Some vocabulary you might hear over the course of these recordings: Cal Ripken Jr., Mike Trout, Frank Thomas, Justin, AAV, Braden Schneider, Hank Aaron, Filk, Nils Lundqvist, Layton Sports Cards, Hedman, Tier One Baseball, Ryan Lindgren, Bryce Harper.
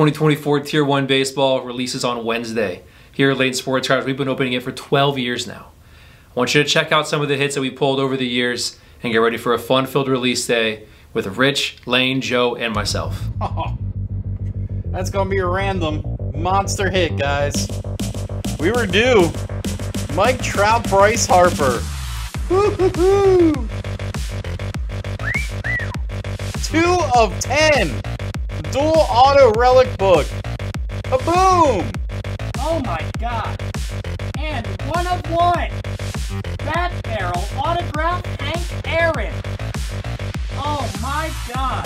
2024 Tier One Baseball releases on Wednesday. Here at Layton Sports Cards, we've been opening it for 12 years now. I want you to check out some of the hits that we pulled over the years and get ready for a fun-filled release day with Rich, Lane, Joe, and myself. Oh, that's gonna be a random monster hit, guys. We were due. Mike Trout, Bryce Harper. Woo-hoo-hoo. 2 of 10. Dual auto relic book. Kaboom! Oh my God. And 1 of 1. Bat barrel autograph, Hank Aaron. Oh my God.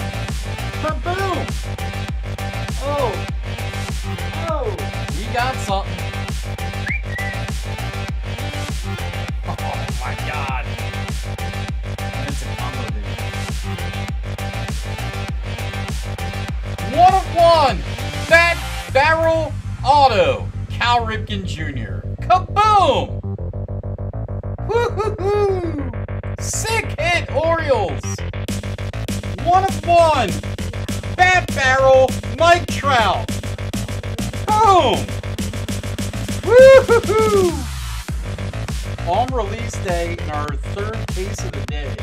Kaboom! Oh. Oh. We got something. Oh my God. That's an unbelievable. 1 of 1. Bat barrel auto. Cal Ripken Jr. Kaboom! Woo-hoo-hoo! Sick hit, Orioles! 1 of 1! Bat barrel, Mike Trout! Boom! Woo-hoo-hoo! On release day, our third case of the day.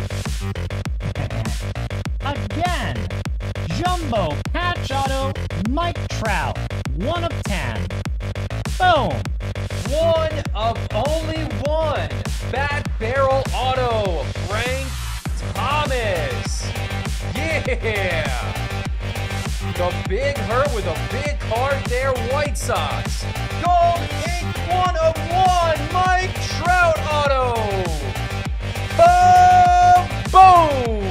Again! Jumbo patch auto, Mike Trout. 1 of 10. Boom! 1 of only 1. Bat barrel auto, Frank Thomas. Yeah! The big hurt with a big card there, White Sox. Gold Ink 1 of 1, Mike Trout auto. Boom!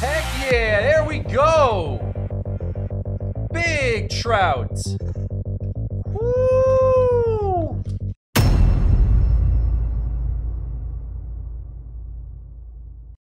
Heck yeah, there we go. Big Trout. Woo!